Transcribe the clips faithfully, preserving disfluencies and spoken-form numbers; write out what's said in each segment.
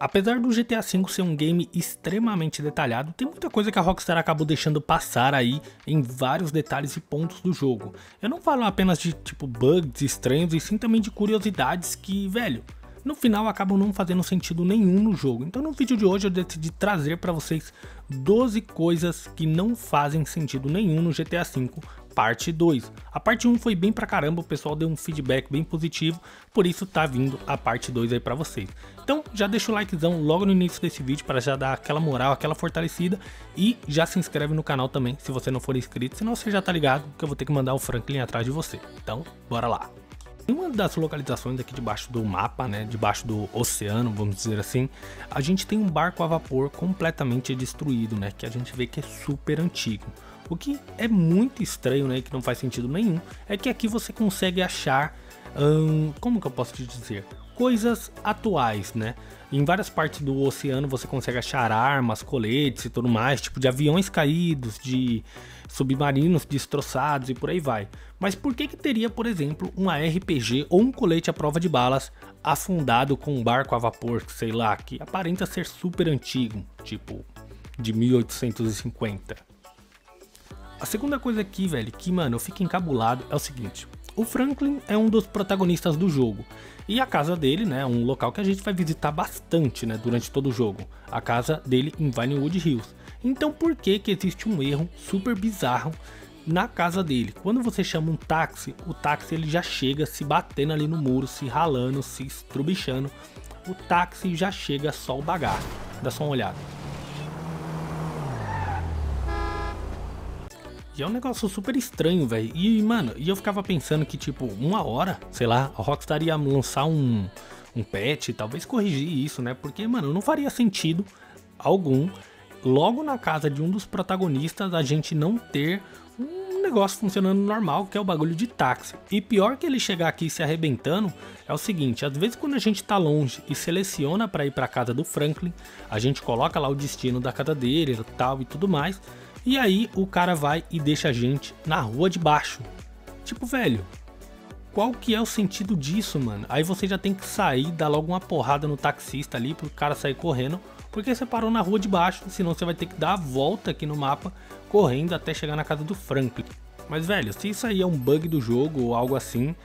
Apesar do GTA cinco ser um game extremamente detalhado, tem muita coisa que a Rockstar acabou deixando passar aí em vários detalhes e pontos do jogo. Eu não falo apenas de tipo bugs estranhos, e sim também de curiosidades que, velho, no final acabam não fazendo sentido nenhum no jogo. Então no vídeo de hoje eu decidi trazer para vocês doze coisas que não fazem sentido nenhum no GTA cinco parte dois. A parte um foi bem pra caramba, o pessoal deu um feedback bem positivo, por isso tá vindo a parte dois aí pra vocês. Então já deixa o likezão logo no início desse vídeo para já dar aquela moral, aquela fortalecida, e já se inscreve no canal também se você não for inscrito, senão você já tá ligado que eu vou ter que mandar o Franklin atrás de você. Então bora lá! Em uma das localizações aqui debaixo do mapa, né, debaixo do oceano, vamos dizer assim, a gente tem um barco a vapor completamente destruído, né, que a gente vê que é super antigo. O que é muito estranho, né, que não faz sentido nenhum, é que aqui você consegue achar, hum, como que eu posso te dizer, coisas atuais, né? Em várias partes do oceano você consegue achar armas, coletes e tudo mais, tipo de aviões caídos, de submarinos destroçados e por aí vai. Mas por que que teria, por exemplo, uma R P G ou um colete à prova de balas afundado com um barco a vapor, sei lá, que aparenta ser super antigo, tipo de mil oitocentos e cinquenta? A segunda coisa aqui, velho, que mano, eu fico encabulado é o seguinte: o Franklin é um dos protagonistas do jogo, e a casa dele, né, é um local que a gente vai visitar bastante, né, durante todo o jogo, a casa dele em Vinewood Hills. Então por que que existe um erro super bizarro na casa dele? Quando você chama um táxi, o táxi ele já chega se batendo ali no muro, se ralando, se estrubichando, o táxi já chega só o bagaço. Dá só uma olhada. E é um negócio super estranho, velho. E, mano, e eu ficava pensando que, tipo, uma hora, sei lá, a Rockstar ia lançar um, um patch, talvez corrigir isso, né? Porque, mano, não faria sentido algum, logo na casa de um dos protagonistas, a gente não ter um negócio funcionando normal, que é o bagulho de táxi. E pior que ele chegar aqui se arrebentando, é o seguinte: às vezes quando a gente tá longe e seleciona pra ir pra casa do Franklin, a gente coloca lá o destino da casa dele e tal e tudo mais, e aí o cara vai e deixa a gente na rua de baixo. Tipo, velho, qual que é o sentido disso, mano? Aí você já tem que sair, dar logo uma porrada no taxista ali pro cara sair correndo, porque você parou na rua de baixo, senão você vai ter que dar a volta aqui no mapa, correndo até chegar na casa do Franklin. Mas, velho, se isso aí é um bug do jogo ou algo assim,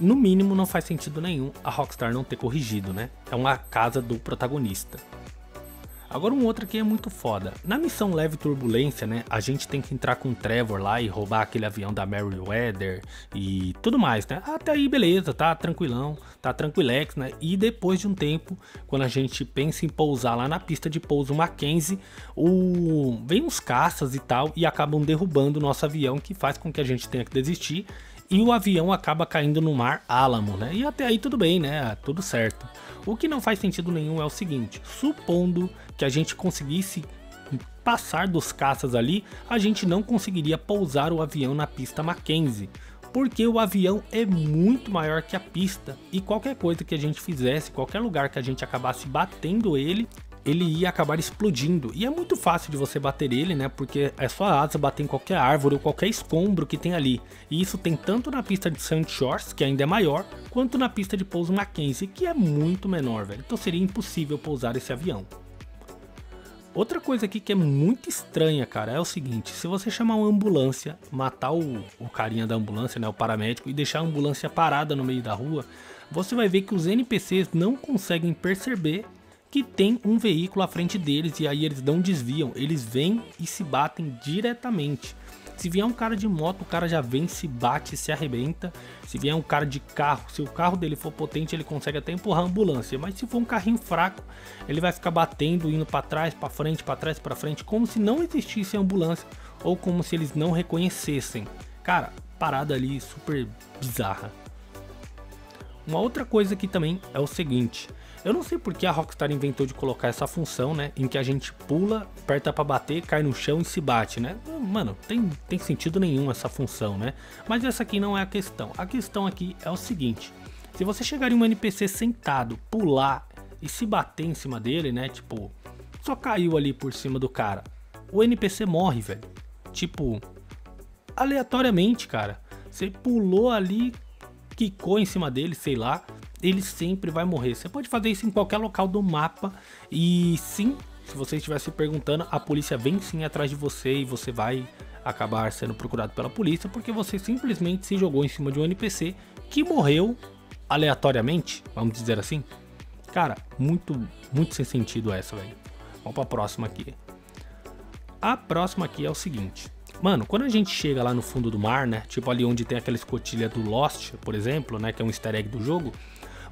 no mínimo não faz sentido nenhum a Rockstar não ter corrigido, né? É uma casa do protagonista. Agora um outro aqui é muito foda. Na missão Leve Turbulência, né, a gente tem que entrar com o Trevor lá e roubar aquele avião da Mary Weather e tudo mais, né? Até aí beleza, tá tranquilão, tá tranquilex, né? E depois de um tempo, quando a gente pensa em pousar lá na pista de pouso Mackenzie, o... vem uns caças e tal e acabam derrubando o nosso avião, que faz com que a gente tenha que desistir. E o avião acaba caindo no mar Álamo, né? E até aí tudo bem, né? Tudo certo. O que não faz sentido nenhum é o seguinte: supondo que a gente conseguisse passar dos caças ali, a gente não conseguiria pousar o avião na pista Mackenzie, porque o avião é muito maior que a pista, e qualquer coisa que a gente fizesse, qualquer lugar que a gente acabasse batendo ele, ele ia acabar explodindo. E é muito fácil de você bater ele, né? Porque é só a asa bater em qualquer árvore ou qualquer escombro que tem ali. E isso tem tanto na pista de Sand Shores, que ainda é maior, quanto na pista de pouso Mackenzie, que é muito menor, velho. Então seria impossível pousar esse avião. Outra coisa aqui que é muito estranha, cara, é o seguinte: se você chamar uma ambulância, matar o, o carinha da ambulância, né, o paramédico, e deixar a ambulância parada no meio da rua, você vai ver que os N P Cs não conseguem perceber que tem um veículo à frente deles, e aí eles não desviam, eles vêm e se batem diretamente. Se vier um cara de moto, o cara já vem, se bate, se arrebenta. Se vier um cara de carro, se o carro dele for potente, ele consegue até empurrar a ambulância, mas se for um carrinho fraco, ele vai ficar batendo, indo para trás, para frente, para trás, para frente, como se não existisse a ambulância, ou como se eles não reconhecessem. Cara, parada ali super bizarra. Uma outra coisa aqui também é o seguinte: eu não sei porque a Rockstar inventou de colocar essa função, né, em que a gente pula, aperta pra bater, cai no chão e se bate, né? Mano, tem, tem sentido nenhum essa função, né? Mas essa aqui não é a questão. A questão aqui é o seguinte: se você chegar em um N P C sentado, pular e se bater em cima dele, né, tipo, só caiu ali por cima do cara, o N P C morre, velho. Tipo, aleatoriamente, cara. Você pulou ali, quicou em cima dele, sei lá, ele sempre vai morrer. Você pode fazer isso em qualquer local do mapa e sim, se você estiver se perguntando, a polícia vem sim atrás de você e você vai acabar sendo procurado pela polícia porque você simplesmente se jogou em cima de um N P C que morreu aleatoriamente, vamos dizer assim. Cara, muito, muito sem sentido essa, velho. Vamos pra próxima aqui. A próxima aqui é o seguinte. Mano, quando a gente chega lá no fundo do mar, né? Tipo ali onde tem aquela escotilha do Lost, por exemplo, né? Que é um easter egg do jogo.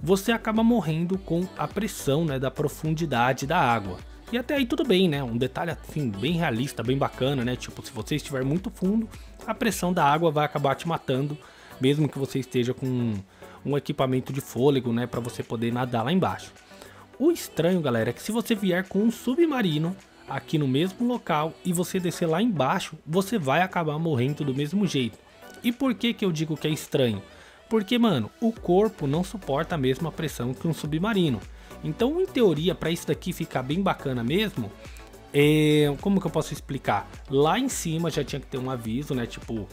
Você acaba morrendo com a pressão, né? Da profundidade da água. E até aí tudo bem, né? Um detalhe assim, bem realista, bem bacana, né? Tipo, se você estiver muito fundo, a pressão da água vai acabar te matando, mesmo que você esteja com um equipamento de fôlego, né? Pra você poder nadar lá embaixo. O estranho, galera, é que se você vier com um submarino aqui no mesmo local e você descer lá embaixo, você vai acabar morrendo do mesmo jeito. E por que que eu digo que é estranho? Porque, mano, o corpo não suporta a mesma pressão que um submarino. Então, em teoria, para isso daqui ficar bem bacana mesmo, é... como que eu posso explicar? Lá em cima já tinha que ter um aviso, né? Tipo,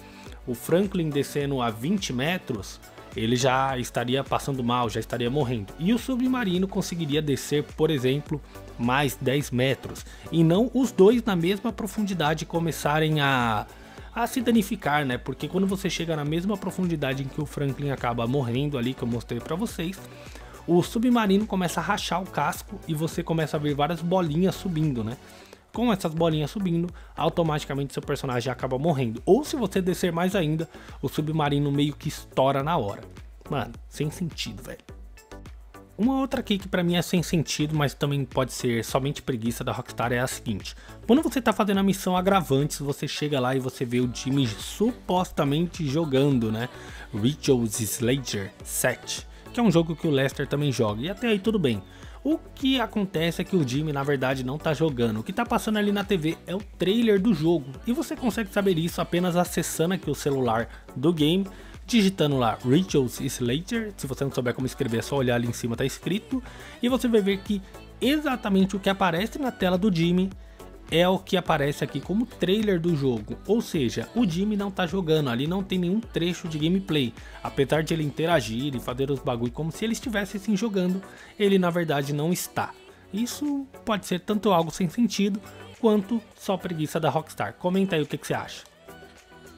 o Franklin descendo a vinte metros, ele já estaria passando mal, já estaria morrendo. E o submarino conseguiria descer, por exemplo, mais dez metros. E não os dois na mesma profundidade começarem a... a se danificar, né? Porque quando você chega na mesma profundidade em que o Franklin acaba morrendo ali, que eu mostrei para vocês, o submarino começa a rachar o casco e você começa a ver várias bolinhas subindo, né? Com essas bolinhas subindo, automaticamente seu personagem acaba morrendo. Ou se você descer mais ainda, o submarino meio que estoura na hora. Mano, sem sentido, velho. Uma outra aqui que pra mim é sem sentido, mas também pode ser somente preguiça da Rockstar, é a seguinte. Quando você tá fazendo a missão Agravantes, você chega lá e você vê o time supostamente jogando, né? Righteous Slaughter sete. Que é um jogo que o Lester também joga, e até aí tudo bem. O que acontece é que o Jimmy na verdade não tá jogando, o que tá passando ali na T V é o trailer do jogo, e você consegue saber isso apenas acessando aqui o celular do game, digitando lá Righteous Slaughter. Se você não souber como escrever é só olhar ali em cima, tá escrito, e você vai ver que exatamente o que aparece na tela do Jimmy é o que aparece aqui como trailer do jogo, ou seja, o Jimmy não tá jogando, ali não tem nenhum trecho de gameplay, apesar de ele interagir e fazer os bagulho como se ele estivesse sim jogando, ele na verdade não está. Isso pode ser tanto algo sem sentido, quanto só preguiça da Rockstar. Comenta aí o que, que você acha.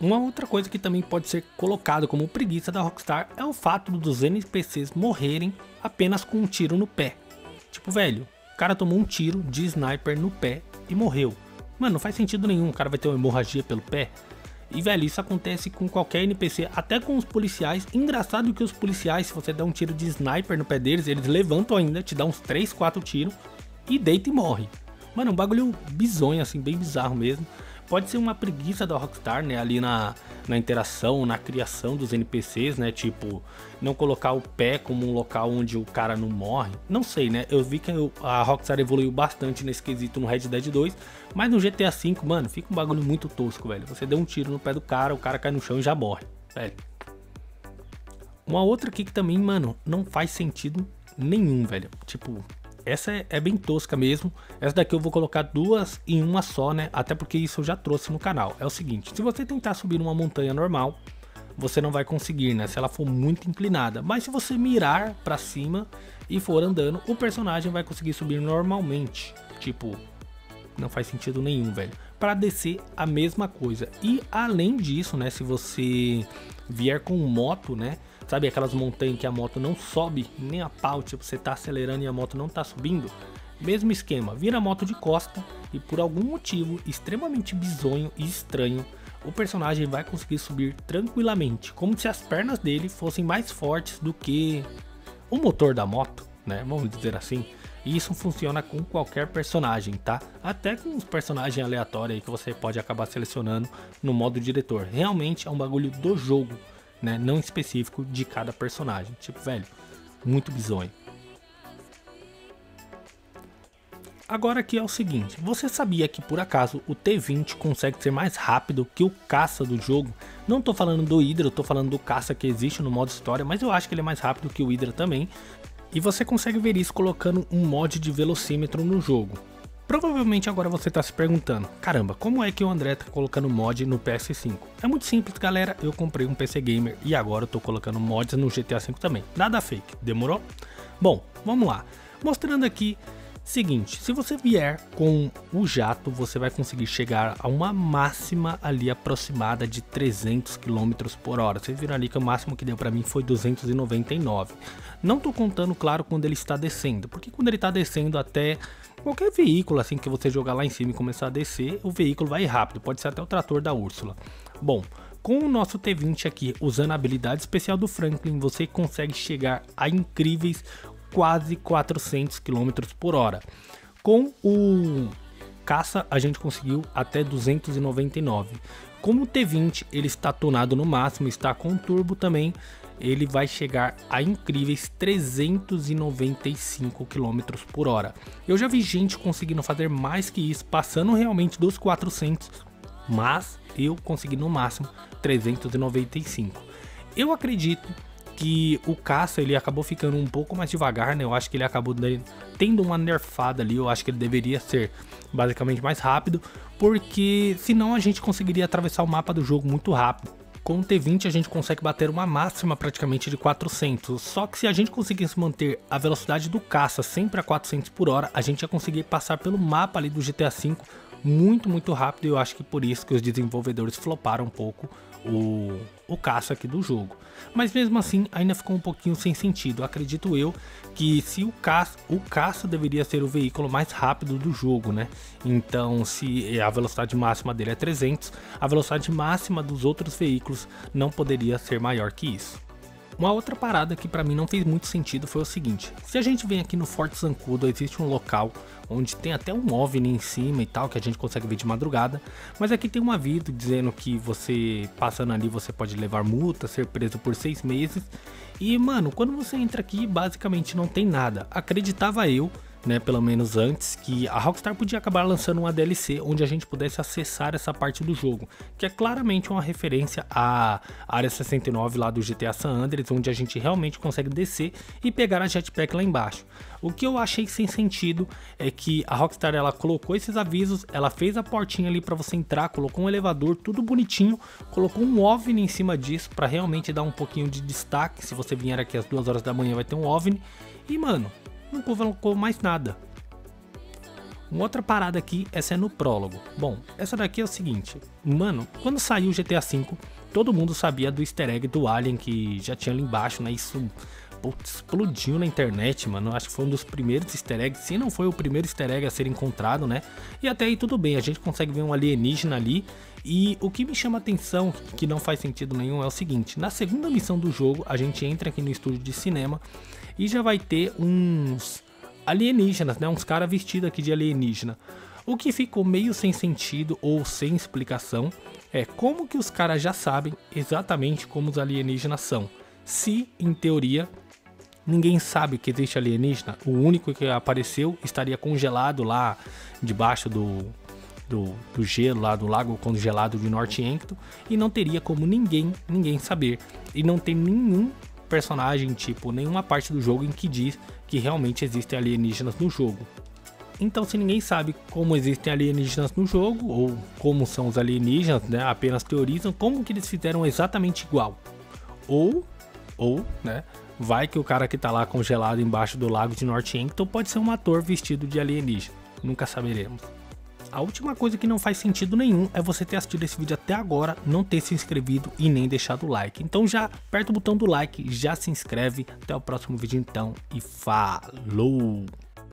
Uma outra coisa que também pode ser colocada como preguiça da Rockstar é o fato dos N P Cs morrerem apenas com um tiro no pé. Tipo, velho, o cara tomou um tiro de sniper no pé e morreu. Mano, não faz sentido nenhum, o cara vai ter uma hemorragia pelo pé. E velho, isso acontece com qualquer N P C, até com os policiais. Engraçado que os policiais, se você der um tiro de sniper no pé deles, eles levantam ainda, te dão uns três, quatro tiros e deita e morre. Mano, um bagulho bizonho assim, bem bizarro mesmo. Pode ser uma preguiça da Rockstar, né, ali na, na interação, na criação dos N P Cs, né, tipo, não colocar o pé como um local onde o cara não morre, não sei, né, eu vi que a Rockstar evoluiu bastante nesse quesito no Red Dead dois, mas no G T A cinco, mano, fica um bagulho muito tosco, velho, você deu um tiro no pé do cara, o cara cai no chão e já morre, velho. Uma outra aqui que também, mano, não faz sentido nenhum, velho, tipo... Essa é, é bem tosca mesmo, essa daqui eu vou colocar duas em uma só, né, até porque isso eu já trouxe no canal. É o seguinte, se você tentar subir uma montanha normal, você não vai conseguir, né, se ela for muito inclinada. Mas se você mirar pra cima e for andando, o personagem vai conseguir subir normalmente. Tipo, não faz sentido nenhum, velho. Pra descer, a mesma coisa. E além disso, né, se você vier com moto, né, sabe aquelas montanhas que a moto não sobe nem a pau, tipo, você tá acelerando e a moto não tá subindo? Mesmo esquema, vira a moto de costa e por algum motivo extremamente bizonho e estranho, o personagem vai conseguir subir tranquilamente, como se as pernas dele fossem mais fortes do que o motor da moto, né, vamos dizer assim. E isso funciona com qualquer personagem, tá? Até com os personagens aleatórios aí que você pode acabar selecionando no modo diretor. Realmente é um bagulho do jogo, né, não específico de cada personagem. Tipo, velho, muito bizonho. Agora aqui é o seguinte, você sabia que por acaso o T vinte consegue ser mais rápido que o caça do jogo? Não tô falando do Hydra, eu tô falando do caça que existe no modo história, mas eu acho que ele é mais rápido que o Hydra também. E você consegue ver isso colocando um mod de velocímetro no jogo. Provavelmente agora você está se perguntando, caramba, como é que o André está colocando mod no P S cinco? É muito simples, galera, eu comprei um P C Gamer e agora eu estou colocando mods no GTA cinco também, nada fake, demorou? Bom, vamos lá, mostrando aqui, seguinte, se você vier com o jato, você vai conseguir chegar a uma máxima ali aproximada de trezentos quilômetros por hora. Vocês viram ali que o máximo que deu para mim foi duzentos e noventa e nove. Não tô contando, claro, quando ele está descendo, porque quando ele está descendo até qualquer veículo, assim que você jogar lá em cima e começar a descer, o veículo vai rápido, pode ser até o trator da Úrsula. Bom, com o nosso T vinte aqui, usando a habilidade especial do Franklin, você consegue chegar a incríveis quase quatrocentos quilômetros por hora. Com o caça a gente conseguiu até duzentos e noventa e nove. Como o T vinte ele está tunado no máximo, está com turbo também, ele vai chegar a incríveis trezentos e noventa e cinco quilômetros por hora. Eu já vi gente conseguindo fazer mais que isso, passando realmente dos quatrocentos, mas eu consegui no máximo trezentos e noventa e cinco. Eu acredito que o caça ele acabou ficando um pouco mais devagar, né? Eu acho que ele acabou tendo uma nerfada ali, eu acho que ele deveria ser basicamente mais rápido, porque senão a gente conseguiria atravessar o mapa do jogo muito rápido. Com o T vinte a gente consegue bater uma máxima praticamente de quatrocentos, só que se a gente conseguisse manter a velocidade do caça sempre a quatrocentos por hora, a gente ia conseguir passar pelo mapa ali do GTA cinco muito, muito rápido, e eu acho que por isso que os desenvolvedores floparam um pouco o, o caça aqui do jogo. Mas mesmo assim, ainda ficou um pouquinho sem sentido. Acredito eu que se o caça, o caça deveria ser o veículo mais rápido do jogo, né? Então, se a velocidade máxima dele é trezentos, a velocidade máxima dos outros veículos não poderia ser maior que isso. Uma outra parada que para mim não fez muito sentido foi o seguinte, se a gente vem aqui no Forte Zancudo, existe um local onde tem até um OVNI em cima e tal, que a gente consegue ver de madrugada, mas aqui tem um aviso dizendo que você passando ali você pode levar multa, ser preso por seis meses, e mano, quando você entra aqui basicamente não tem nada. Acreditava eu, né, pelo menos antes, que a Rockstar podia acabar lançando uma D L C onde a gente pudesse acessar essa parte do jogo, que é claramente uma referência à Área sessenta e nove lá do G T A San Andreas, onde a gente realmente consegue descer e pegar a jetpack lá embaixo. O que eu achei sem sentido é que a Rockstar ela colocou esses avisos, ela fez a portinha ali para você entrar, colocou um elevador, tudo bonitinho, colocou um OVNI em cima disso para realmente dar um pouquinho de destaque. Se você vier aqui às duas horas da manhã vai ter um OVNI e mano, não colocou mais nada. Uma outra parada aqui, essa é no prólogo. Bom, essa daqui é o seguinte, mano, quando saiu o GTA cinco, todo mundo sabia do easter egg do Alien que já tinha ali embaixo, né? Isso putz, explodiu na internet, mano. Acho que foi um dos primeiros easter eggs, se não foi o primeiro easter egg a ser encontrado, né? E até aí tudo bem, a gente consegue ver um alienígena ali. E o que me chama atenção, que não faz sentido nenhum, é o seguinte, na segunda missão do jogo, a gente entra aqui no estúdio de cinema e já vai ter uns alienígenas, né? Uns caras vestidos aqui de alienígena. O que ficou meio sem sentido ou sem explicação é como que os caras já sabem exatamente como os alienígenas são. Se, em teoria, ninguém sabe que existe alienígena, o único que apareceu estaria congelado lá debaixo do, do, do gelo, lá do lago congelado de North Yankton, e não teria como ninguém, ninguém saber. E não tem nenhum personagem, tipo, nenhuma parte do jogo em que diz que realmente existem alienígenas no jogo. Então, se ninguém sabe como existem alienígenas no jogo, ou como são os alienígenas, né, apenas teorizam, como que eles fizeram exatamente igual? Ou, ou, né, vai que o cara que tá lá congelado embaixo do lago de North Yankton pode ser um ator vestido de alienígena, nunca saberemos. A última coisa que não faz sentido nenhum é você ter assistido esse vídeo até agora, não ter se inscrito e nem deixado o like. Então já aperta o botão do like, já se inscreve. Até o próximo vídeo então e falou!